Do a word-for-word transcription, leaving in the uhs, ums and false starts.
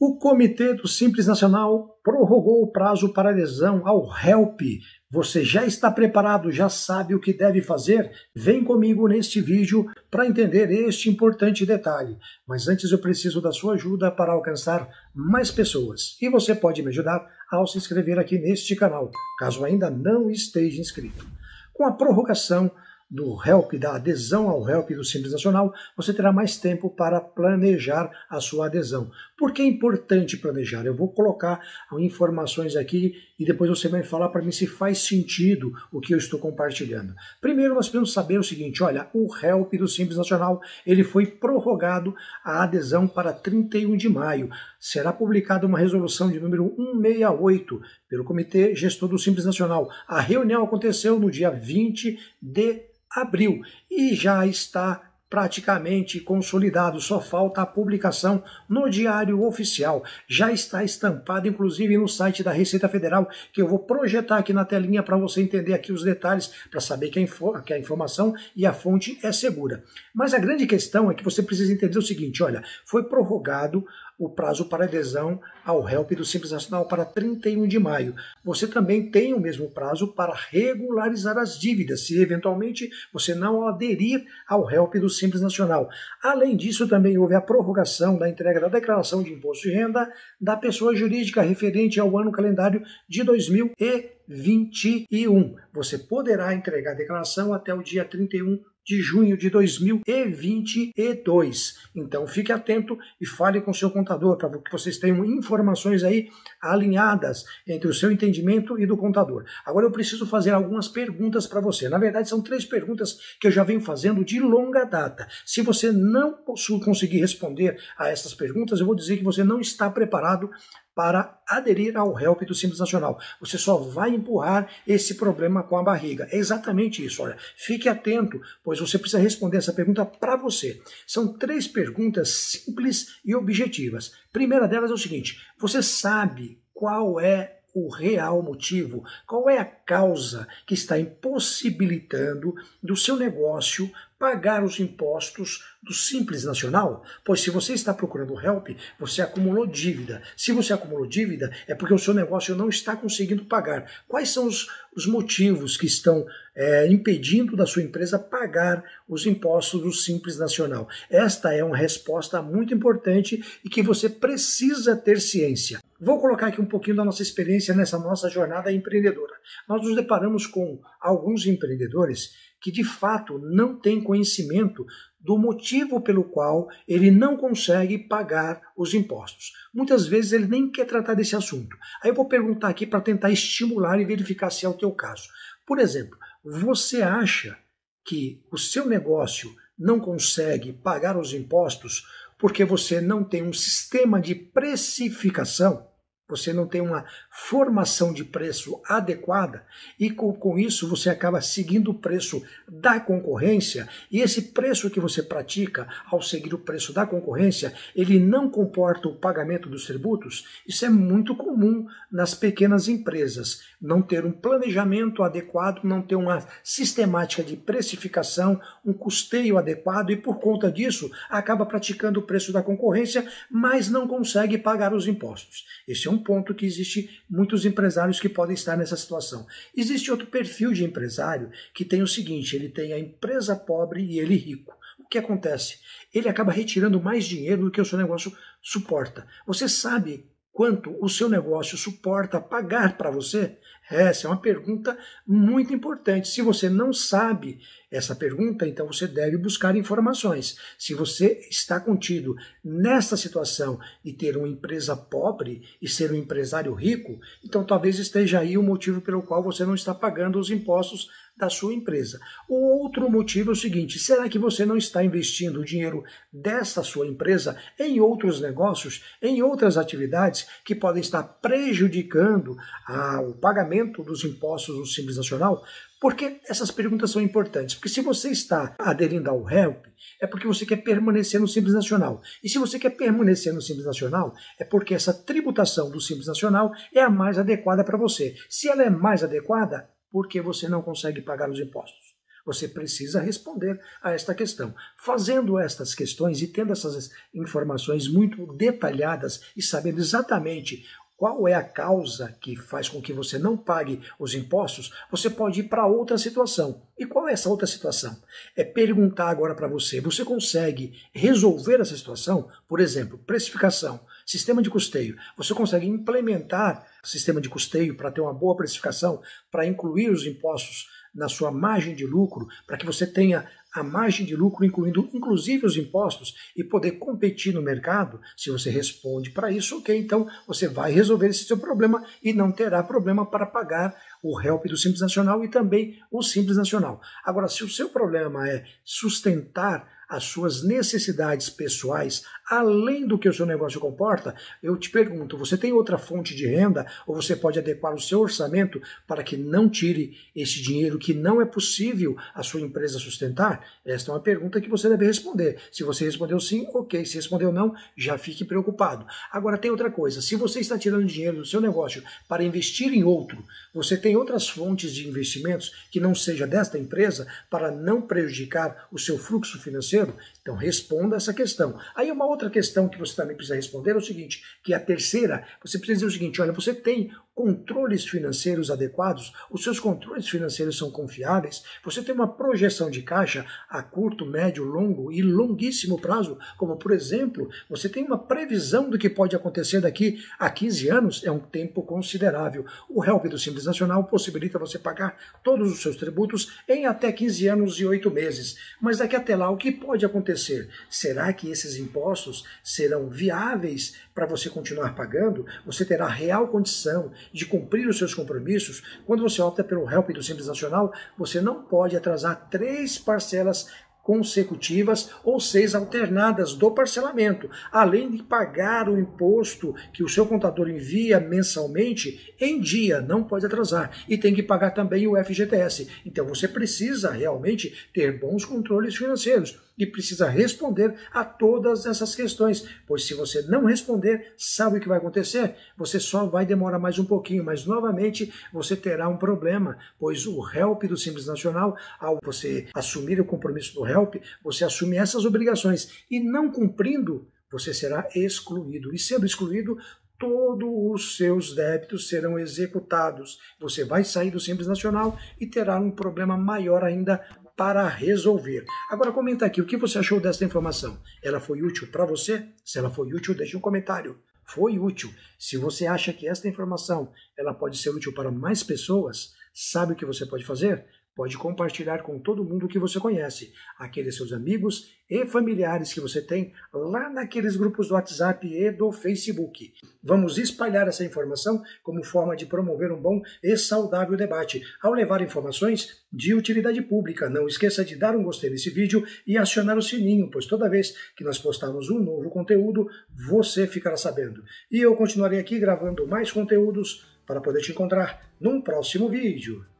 O Comitê do Simples Nacional prorrogou o prazo para adesão ao R E L P. Você já está preparado, já sabe o que deve fazer? Vem comigo neste vídeo para entender este importante detalhe. Mas antes eu preciso da sua ajuda para alcançar mais pessoas. E você pode me ajudar ao se inscrever aqui neste canal, caso ainda não esteja inscrito. Com a prorrogação do R E L P, da adesão ao R E L P do Simples Nacional, você terá mais tempo para planejar a sua adesão. Por que é importante planejar? Eu vou colocar informações aqui e depois você vai falar para mim se faz sentido o que eu estou compartilhando. Primeiro, nós precisamos saber o seguinte: olha, o R E L P do Simples Nacional, ele foi prorrogado a adesão para trinta e um de maio. Será publicada uma resolução de número cento e sessenta e oito pelo Comitê Gestor do Simples Nacional. A reunião aconteceu no dia vinte de abril e já está praticamente consolidado, só falta a publicação no Diário Oficial. Já está estampado, inclusive, no site da Receita Federal, que eu vou projetar aqui na telinha para você entender aqui os detalhes, para saber que a, info, que a informação e a fonte é segura. Mas a grande questão é que você precisa entender o seguinte: olha, foi prorrogado o prazo para adesão ao R E L P do Simples Nacional para trinta e um de maio. Você também tem o mesmo prazo para regularizar as dívidas, se eventualmente você não aderir ao R E L P do Simples Nacional. Além disso, também houve a prorrogação da entrega da declaração de imposto de renda da pessoa jurídica referente ao ano calendário de dois mil e vinte e um. Você poderá entregar a declaração até o dia trinta e um de junho de dois mil e vinte e dois. Então fique atento e fale com seu contador para que vocês tenham informações aí alinhadas entre o seu entendimento e do contador. Agora eu preciso fazer algumas perguntas para você. Na verdade, são três perguntas que eu já venho fazendo de longa data. Se você não conseguir responder a essas perguntas, eu vou dizer que você não está preparado para aderir ao R E L P do Simples Nacional. Você só vai empurrar esse problema com a barriga. É exatamente isso. Olha, fique atento, pois você precisa responder essa pergunta para você. São três perguntas simples e objetivas. A primeira delas é o seguinte: você sabe qual é o real motivo, qual é a causa que está impossibilitando do seu negócio pagar os impostos do Simples Nacional? Pois se você está procurando o R E L P, você acumulou dívida. Se você acumulou dívida, é porque o seu negócio não está conseguindo pagar. Quais são os, os motivos que estão é, impedindo da sua empresa pagar os impostos do Simples Nacional? Esta é uma resposta muito importante e que você precisa ter ciência. Vou colocar aqui um pouquinho da nossa experiência nessa nossa jornada empreendedora. Nós nos deparamos com alguns empreendedores que de fato não têm conhecimento do motivo pelo qual ele não consegue pagar os impostos. Muitas vezes ele nem quer tratar desse assunto. Aí eu vou perguntar aqui para tentar estimular e verificar se é o teu caso. Por exemplo, você acha que o seu negócio não consegue pagar os impostos porque você não tem um sistema de precificação, você não tem uma formação de preço adequada e com, com isso você acaba seguindo o preço da concorrência, e esse preço que você pratica ao seguir o preço da concorrência, ele não comporta o pagamento dos tributos? Isso é muito comum nas pequenas empresas, não ter um planejamento adequado, não ter uma sistemática de precificação, um custeio adequado, e por conta disso acaba praticando o preço da concorrência, mas não consegue pagar os impostos. Esse é um ponto que existe muitos empresários que podem estar nessa situação. Existe outro perfil de empresário que tem o seguinte: ele tem a empresa pobre e ele rico. O que acontece? Ele acaba retirando mais dinheiro do que o seu negócio suporta. Você sabe quanto o seu negócio suporta pagar para você? Essa é uma pergunta muito importante. Se você não sabe essa pergunta, então você deve buscar informações. Se você está contido nesta situação e ter uma empresa pobre e ser um empresário rico, então talvez esteja aí o motivo pelo qual você não está pagando os impostos da sua empresa. O outro motivo é o seguinte: será que você não está investindo o dinheiro dessa sua empresa em outros negócios, em outras atividades que podem estar prejudicando a, o pagamento dos impostos do Simples Nacional? Por que essas perguntas são importantes? Porque se você está aderindo ao R E L P, é porque você quer permanecer no Simples Nacional. E se você quer permanecer no Simples Nacional, é porque essa tributação do Simples Nacional é a mais adequada para você. Se ela é mais adequada, por que você não consegue pagar os impostos? Você precisa responder a esta questão. Fazendo estas questões e tendo essas informações muito detalhadas e sabendo exatamente qual é a causa que faz com que você não pague os impostos, você pode ir para outra situação. E qual é essa outra situação? É perguntar agora para você, você consegue resolver essa situação? Por exemplo, precificação, sistema de custeio. Você consegue implementar sistema de custeio para ter uma boa precificação, para incluir os impostos na sua margem de lucro, para que você tenha a margem de lucro, incluindo inclusive os impostos, e poder competir no mercado? Se você responde para isso, ok, então você vai resolver esse seu problema e não terá problema para pagar o RELP do Simples Nacional e também o Simples Nacional. Agora, se o seu problema é sustentar as suas necessidades pessoais, além do que o seu negócio comporta, eu te pergunto, você tem outra fonte de renda ou você pode adequar o seu orçamento para que não tire esse dinheiro que não é possível a sua empresa sustentar? Esta é uma pergunta que você deve responder. Se você respondeu sim, ok. Se respondeu não, já fique preocupado. Agora tem outra coisa, se você está tirando dinheiro do seu negócio para investir em outro, você tem outras fontes de investimentos que não seja desta empresa para não prejudicar o seu fluxo financeiro? Então responda essa questão. Aí uma outra questão que você também precisa responder é o seguinte, que a terceira, você precisa dizer o seguinte, olha, você tem controles financeiros adequados, os seus controles financeiros são confiáveis, você tem uma projeção de caixa a curto, médio, longo e longuíssimo prazo, como por exemplo, você tem uma previsão do que pode acontecer daqui a quinze anos, é um tempo considerável. O RELP do Simples Nacional possibilita você pagar todos os seus tributos em até quinze anos e oito meses, mas daqui até lá o que pode acontecer? Será que esses impostos serão viáveis para você continuar pagando? Você terá real condição de cumprir os seus compromissos? Quando você opta pelo RELP do Simples Nacional, você não pode atrasar três parcelas consecutivas ou seis alternadas do parcelamento, além de pagar o imposto que o seu contador envia mensalmente em dia, não pode atrasar, e tem que pagar também o F G T S. Então você precisa realmente ter bons controles financeiros e precisa responder a todas essas questões, pois se você não responder, sabe o que vai acontecer? Você só vai demorar mais um pouquinho, mas novamente você terá um problema, pois o RELP do Simples Nacional, ao você assumir o compromisso do RELP, você assume essas obrigações e não cumprindo, você será excluído. E sendo excluído, todos os seus débitos serão executados. Você vai sair do Simples Nacional e terá um problema maior ainda para resolver. Agora comenta aqui o que você achou desta informação. Ela foi útil para você? Se ela foi útil, deixe um comentário. Foi útil. Se você acha que esta informação ela pode ser útil para mais pessoas, sabe o que você pode fazer? Pode compartilhar com todo mundo que você conhece, aqueles seus amigos e familiares que você tem lá naqueles grupos do WhatsApp e do Facebook. Vamos espalhar essa informação como forma de promover um bom e saudável debate, ao levar informações de utilidade pública. Não esqueça de dar um gostei nesse vídeo e acionar o sininho, pois toda vez que nós postarmos um novo conteúdo, você ficará sabendo. E eu continuarei aqui gravando mais conteúdos para poder te encontrar num próximo vídeo.